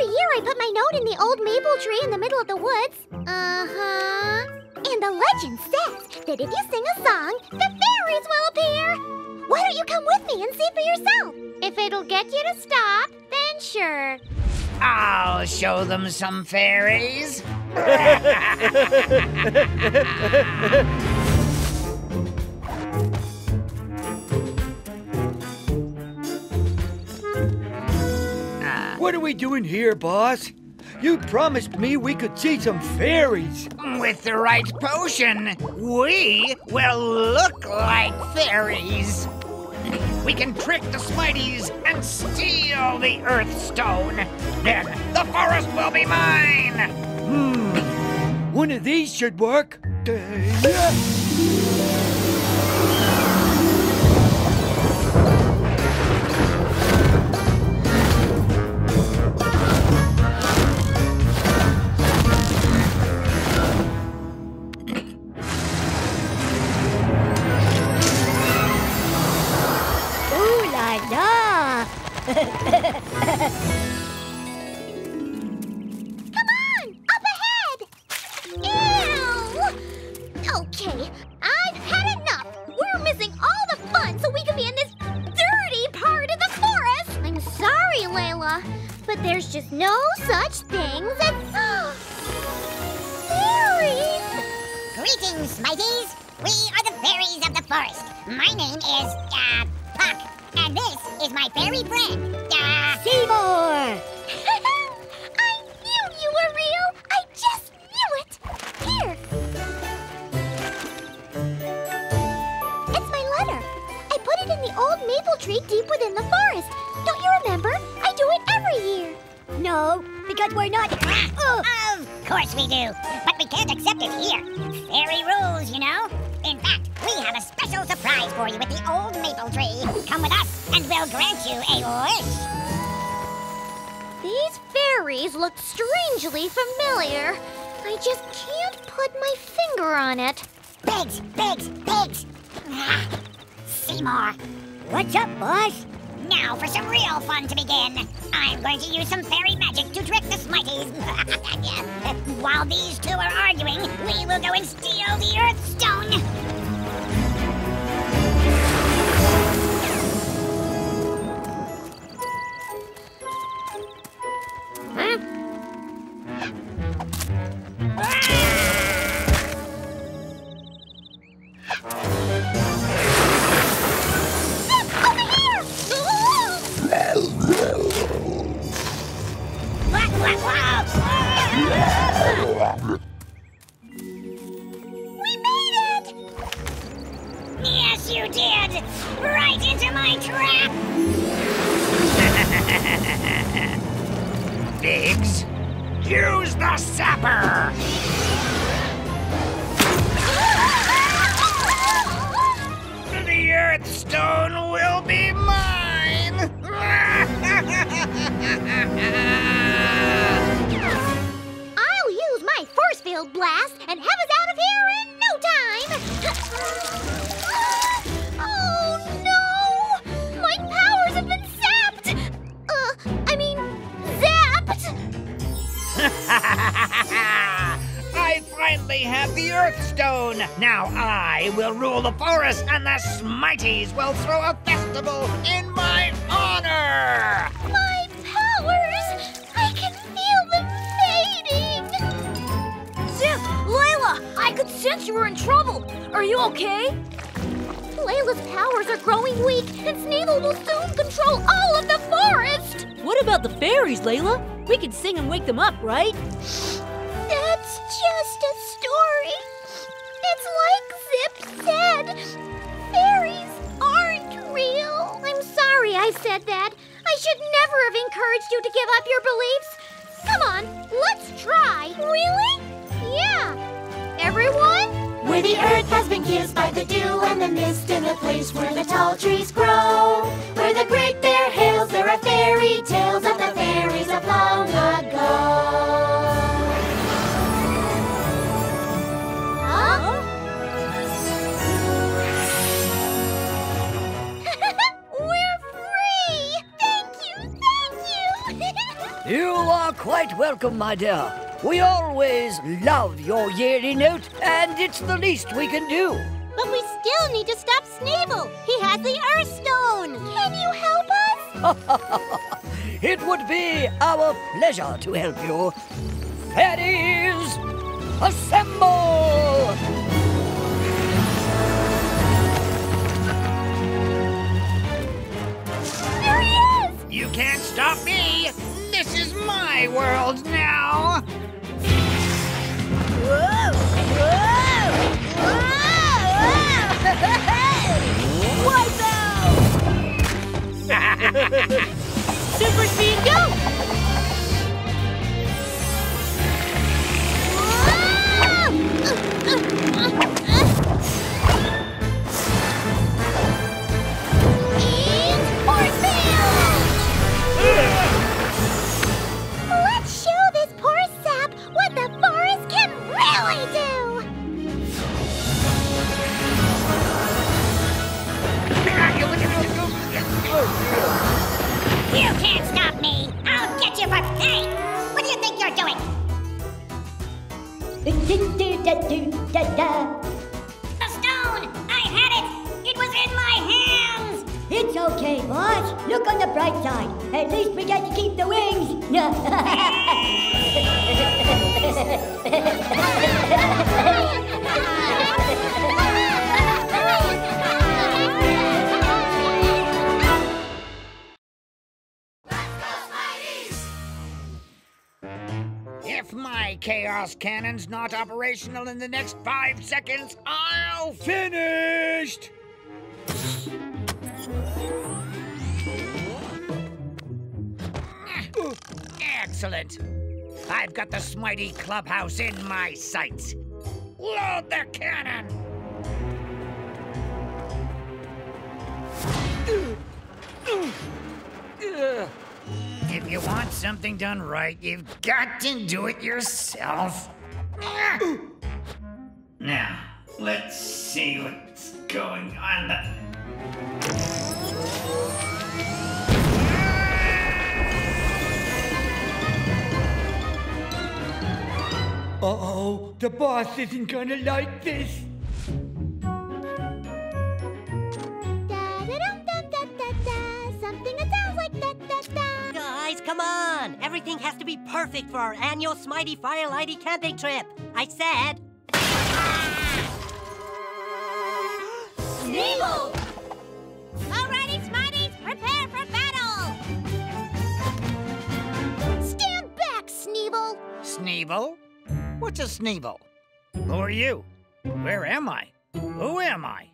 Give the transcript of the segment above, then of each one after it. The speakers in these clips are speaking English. Every year I put my note in the old maple tree in the middle of the woods. Uh-huh. And the legend says that if you sing a song, the fairies will appear. Why don't you come with me and see for yourself? If it'll get you to stop, then sure. I'll show them some fairies. What are we doing here, boss? You promised me we could see some fairies. With the right potion, we will look like fairies. We can trick the Smighties and steal the Earth Stone. Then the forest will be mine. One of these should work. are quite welcome, my dear. We always love your yearly note, and it's the least we can do. But we still need to stop Sneeble. He has the Earth Stone. Can you help us? It would be our pleasure to help you. Fairies, assemble! There he is! You can't stop me! This is my world now! Whoa! Whoa! Whoa! Wipe out! Super speed, go! Let's show this poor sap what the forest can really do! You can't stop me! I'll get you for... Hey! What do you think you're doing? The stone! I had it! It was in my hands! It's okay, boss. Look on the bright side. At least we got to keep the wings. If my Chaos Cannon's not operational in the next 5 seconds, I'll finished! Excellent. I've got the Smighty Clubhouse in my sights. Load the cannon! If you want something done right, you've got to do it yourself. Now, let's see what's going on. Uh-oh, the boss isn't gonna like this. Come on! Everything has to be perfect for our annual Smighty Firelighty camping trip! I said... Sneeble! Alrighty, Smighties! Prepare for battle! Stand back, Sneeble! Sneeble? What's a Sneeble? Who are you? Where am I? Who am I?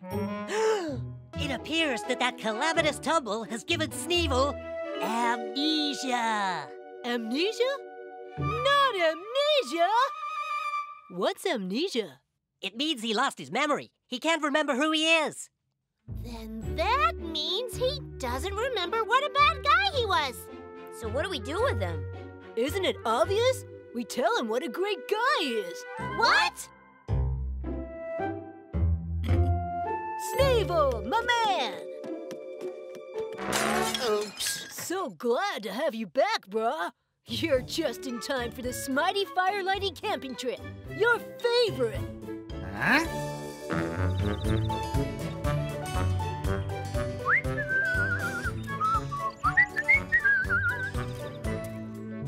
It appears that calamitous tumble has given Sneeble amnesia. Amnesia? Not amnesia! What's amnesia? It means he lost his memory. He can't remember who he is. Then that means he doesn't remember what a bad guy he was. So what do we do with him? Isn't it obvious? We tell him what a great guy he is. What? Sneeble, my man! Oops. So glad to have you back, brah. You're just in time for the Smighty Firelighty camping trip. Your favorite. Huh?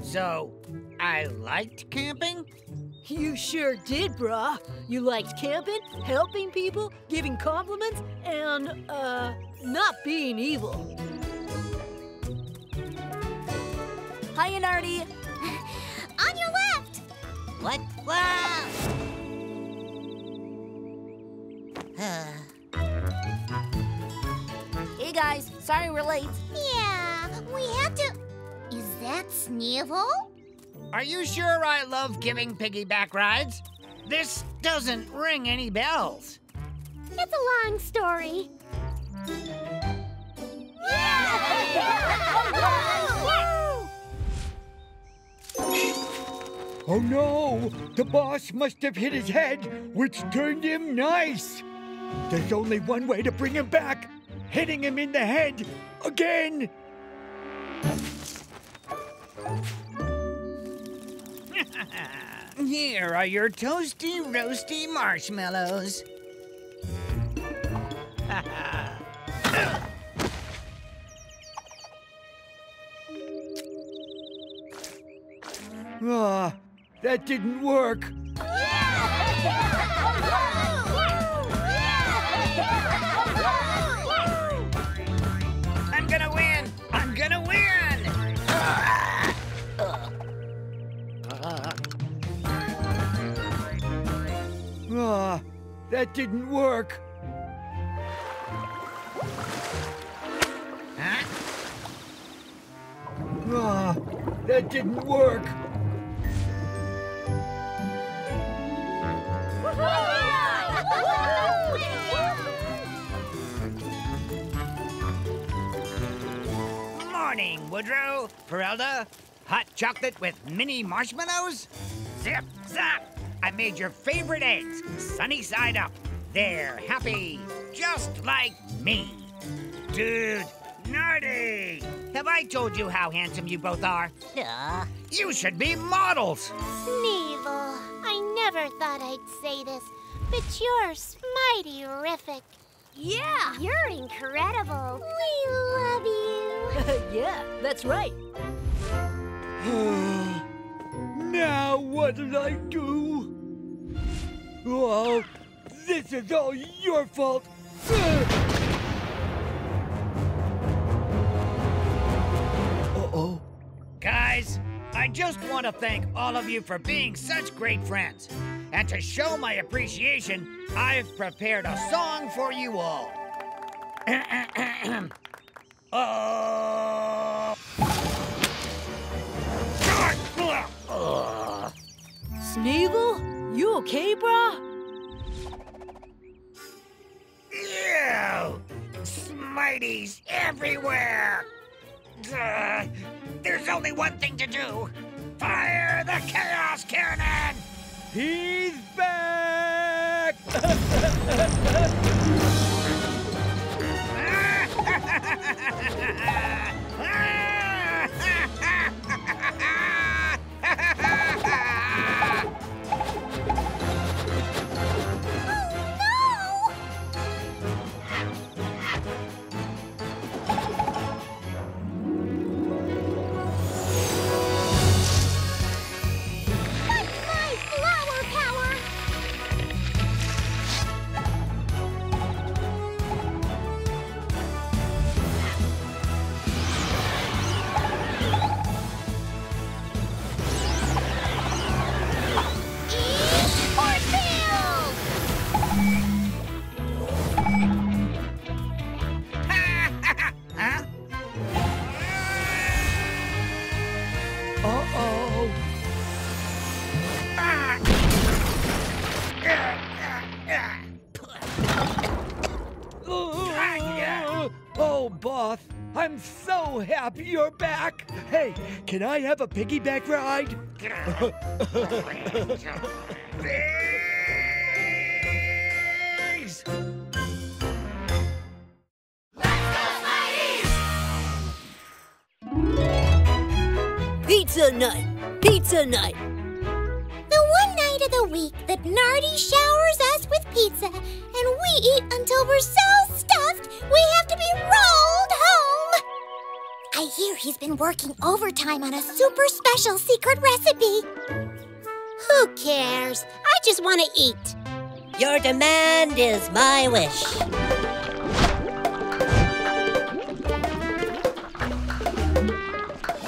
So, I liked camping? You sure did, brah. You liked camping, helping people, giving compliments, and, not being evil. Hi, Nerdy. On your left! What? Wow! Hey, guys. Sorry we're late. Yeah, we have to... Is that Sneeble? Are you sure I love giving piggyback rides? This doesn't ring any bells. It's a long story. Yeah! Oh no! The boss must have hit his head, which turned him nice! There's only one way to bring him back! Hitting him in the head! Again! Here are your toasty, roasty marshmallows. Ah, that didn't work. I'm gonna win! I'm gonna win! Ah, that didn't work. Huh? Ah, that didn't work. Morning, Woodrow, Perelda, hot chocolate with mini marshmallows. Zip, zap! I made your favorite eggs, sunny side up. They're happy, just like me. Dude, Nerdy! Have I told you how handsome you both are? You should be models. Sneevil, I never thought I'd say this, but you're Smighty-rific. Yeah, you're incredible. We love you. Yeah, that's right. Now what'll I do? Oh, this is all your fault. Uh-oh. Guys, I just want to thank all of you for being such great friends. And to show my appreciation, I've prepared a song for you all. Sneevil, you okay, brah? Ew! Smighties everywhere! There's only one thing to do. Fire the Chaos Cannon! He's back! Oh, no! That's my flower power! Eat or build! Huh? Uh-oh. Oh, boss, I'm so happy you're back. Hey, can I have a piggyback ride? Diggs! Pizza night! Pizza night! The one night of the week that Nerdy showers us with pizza, and we eat until we're so stuffed we have to be rolled home! I hear he's been working overtime on a super special secret recipe. Who cares? I just want to eat. Your demand is my wish.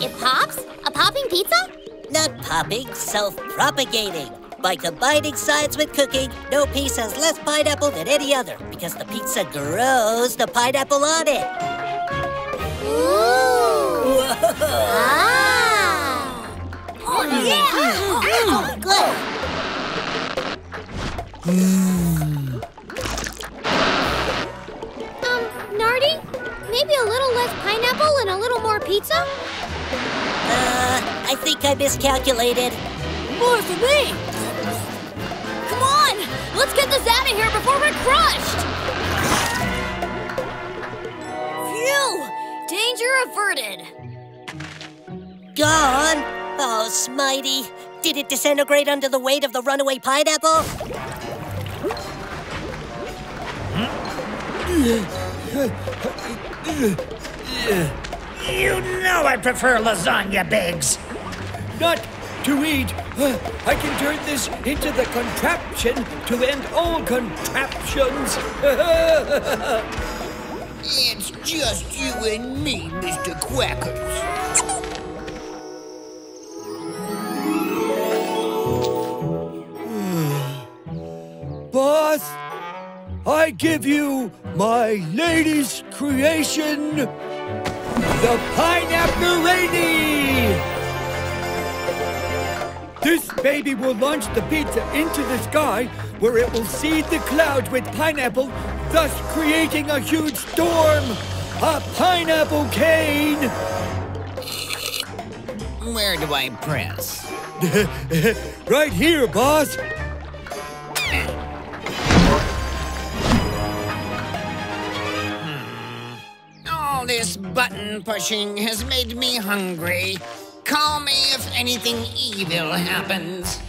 It pops? A popping pizza? Not popping, self-propagating. By combining sides with cooking, no piece has less pineapple than any other because the pizza grows the pineapple on it. Ooh! Ah! Oh, yeah! Good! Nerdy? Maybe a little less pineapple and a little more pizza? I think I miscalculated. More for me! Come on! Let's get this out of here before we're crushed! Phew! Danger averted! Gone? Oh, Smighty, Did it disintegrate under the weight of the runaway pineapple? You know I prefer lasagna, Biggs. Not to eat. I can turn this into the contraption to end all contraptions. It's just you and me, Mr. Quackers. Boss, I give you my latest creation, the Pineapple Rainy! This baby will launch the pizza into the sky, where it will seed the clouds with pineapple, thus creating a huge storm, a pineapple cane! Where do I press? Right here, boss! All this button pushing has made me hungry. Call me if anything evil happens.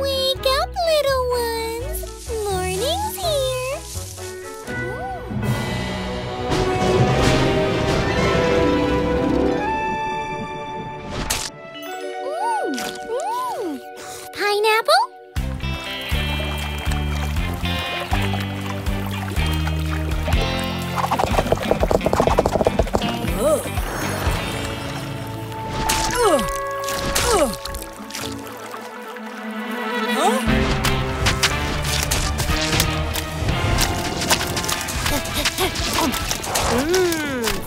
Wake up, little ones. Morning's here. Mmm. Mmm. Pineapple?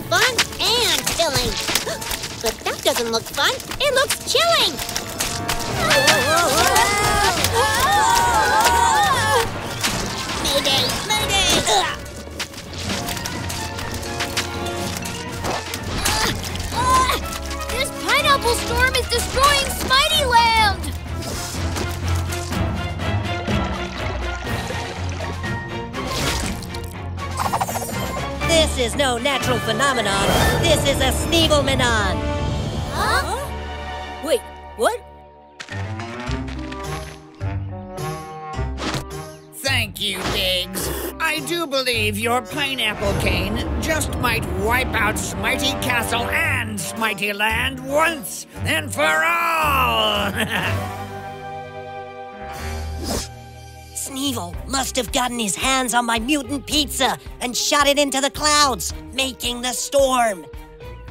Fun and filling. But that doesn't look fun. It looks chilling. Mayday, mayday. This pineapple storm is destroying Smightyland. This is no natural phenomenon. This is a Sneevelmanon. Huh? Wait, what? Thank you, Diggs. I do believe your pineapple cane just might wipe out Smighty Castle and Smightyland once and for all. Sneevel must have gotten his hands on my mutant pizza and shot it into the clouds, making the storm.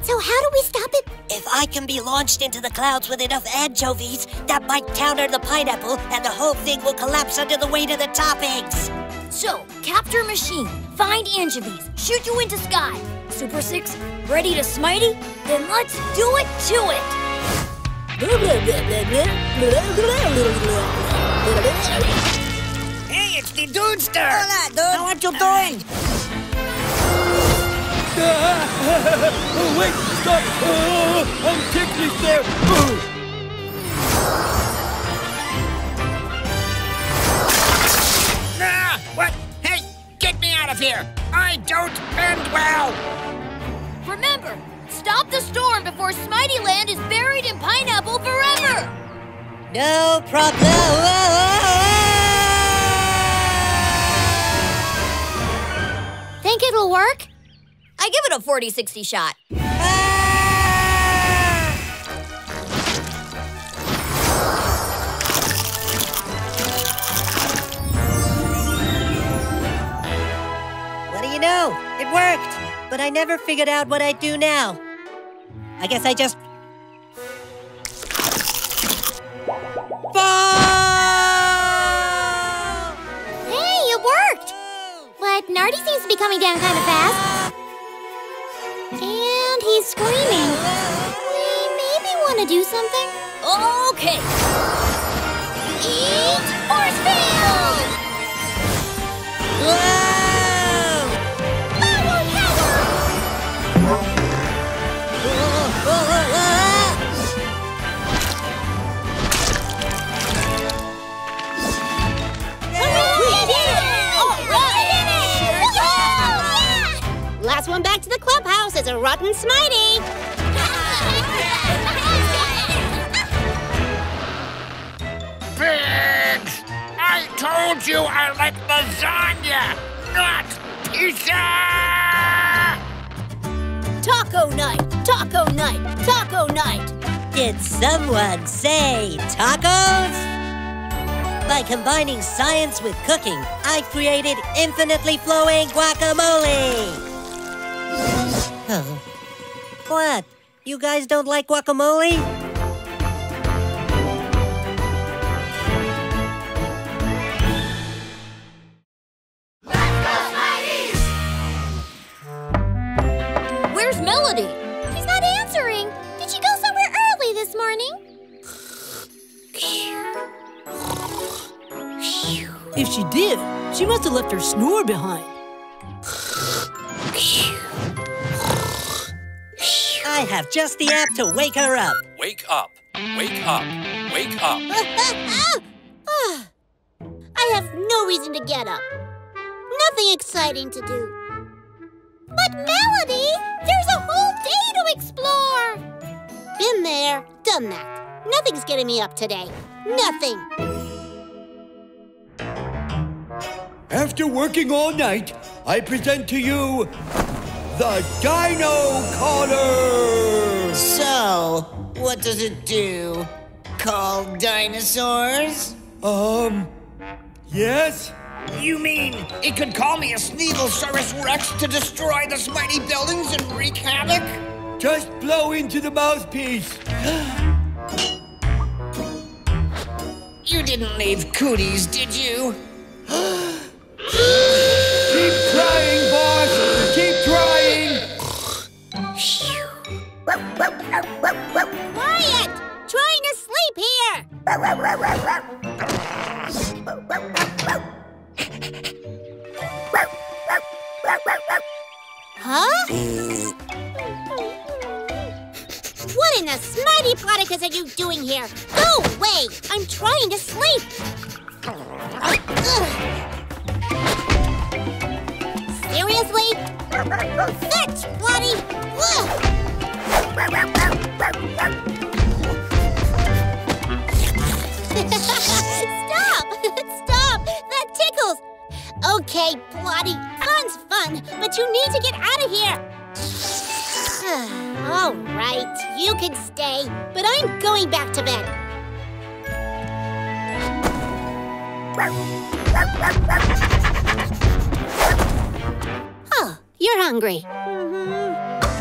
So how do we stop it? If I can be launched into the clouds with enough anchovies, that might counter the pineapple and the whole thing will collapse under the weight of the toppings. So, capture machine, find anchovies, shoot you into sky. Super Six, ready to Smighty? Then let's do it to it. Hey, it's the Dudester! Hola, dude. Now what you doing? Oh, wait, stop! Oh, I'm ticklish there! Oh. Ah, what? Hey, get me out of here! I don't bend well! Remember, stop the storm before Smightyland is buried in pineapple forever! No problem! Think it'll work? I give it a 40-60 shot. What do you know? It worked. But I never figured out what I'd do now. I guess I just... fall! Hey, it worked! But Nerdy seems to be coming down kind of fast. And he's screaming. We maybe want to do something. Okay. Eat force field! Last one back to the clubhouse is a rotten Smighty. told you I like lasagna, not pizza! Taco night, taco night, taco night! Did someone say tacos? By combining science with cooking, I created infinitely flowing guacamole! Oh. What? You guys don't like guacamole? Let's go, Smighties! Where's Melody? She's not answering! Did she go somewhere early this morning? If she did, she must have left her snore behind. I have just the app to wake her up. Wake up, wake up, wake up. I have no reason to get up. Nothing exciting to do. But Melody, there's a whole day to explore. Been there, done that. Nothing's getting me up today. Nothing. After working all night, I present to you the Dino Caller! So, what does it do? Call dinosaurs? Yes? You mean it could call me a Sneadlesaurus Rex to destroy the Smighty buildings and wreak havoc? Just blow into the mouthpiece. You didn't leave cooties, did you? Keep trying, boss! Keep trying! Quiet! Trying to sleep here! Huh? What in the Smighty Platypus are you doing here? Go away! I'm trying to sleep! Seriously? Fetch, Plotty! Stop! Stop! That tickles! Okay, Plotty, fun's fun, but you need to get out of here! All right, you can stay, but I'm going back to bed. Oh, you're hungry.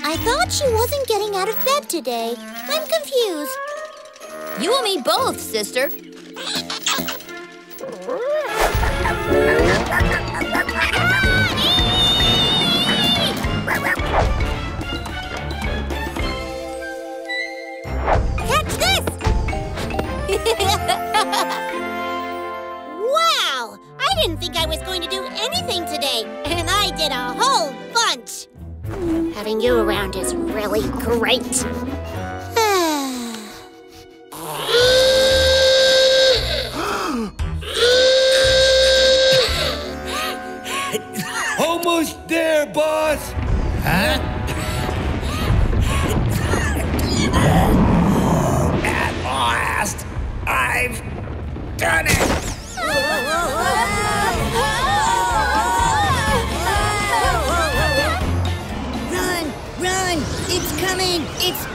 I thought she wasn't getting out of bed today. I'm confused. You and me both, sister. Catch this! Wow! I didn't think I was going to do anything today, and I did a whole bunch. Having you around is really great. Almost there, boss! Huh? At last, I've done it! Run! Run! It's coming! It's...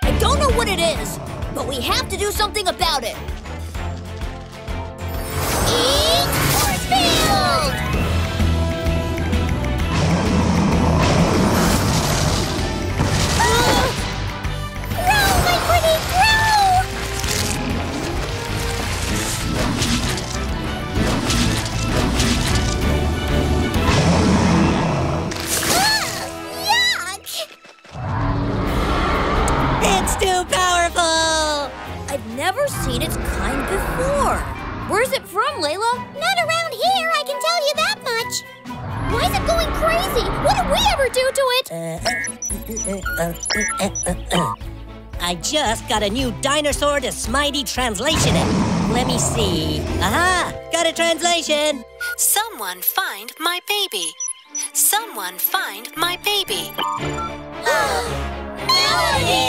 I don't know what it is, but we have to do something about it. down, Layla. Not around here, I can tell you that much. Why is it going crazy? What did we ever do to it? I just got a new dinosaur to Smighty translation it. Let me see. Aha! Got a translation. Someone find my baby. Someone find my baby. Melody!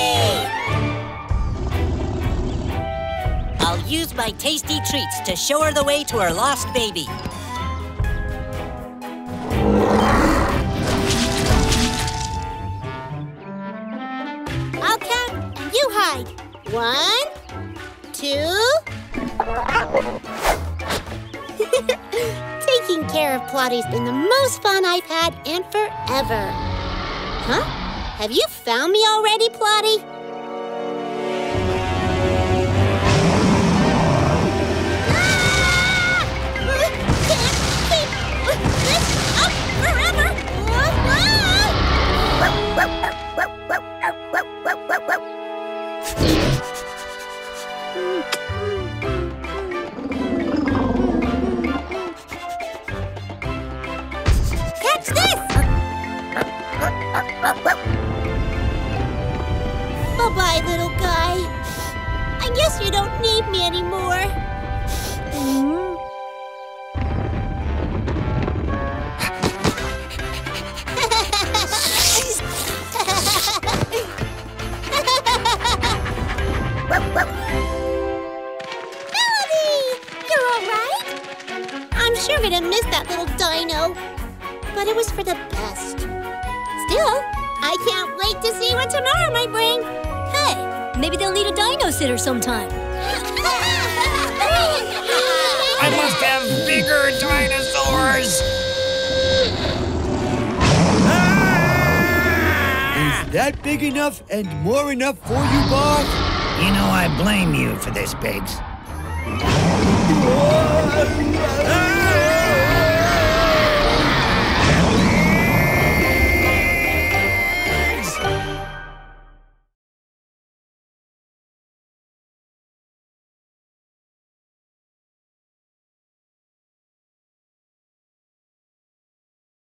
I'll use my tasty treats to show her the way to her lost baby. I'll count and you hide. 1, 2... Taking care of Plotty's been the most fun I've had in forever. Huh? Have you found me already, Plotty? Ah! Can't keep this up forever! Ah! Catch this! Bye-bye, little guy. I guess you don't need me anymore. Melody! You're all right? I'm sure we didn't miss that little dino. But it was for the best. Still, I can't wait to see what tomorrow might bring. Maybe they'll need a dino sitter sometime. I must have bigger dinosaurs! Is that big enough and more enough for you, Bob? You know, I blame you for this, Biggs.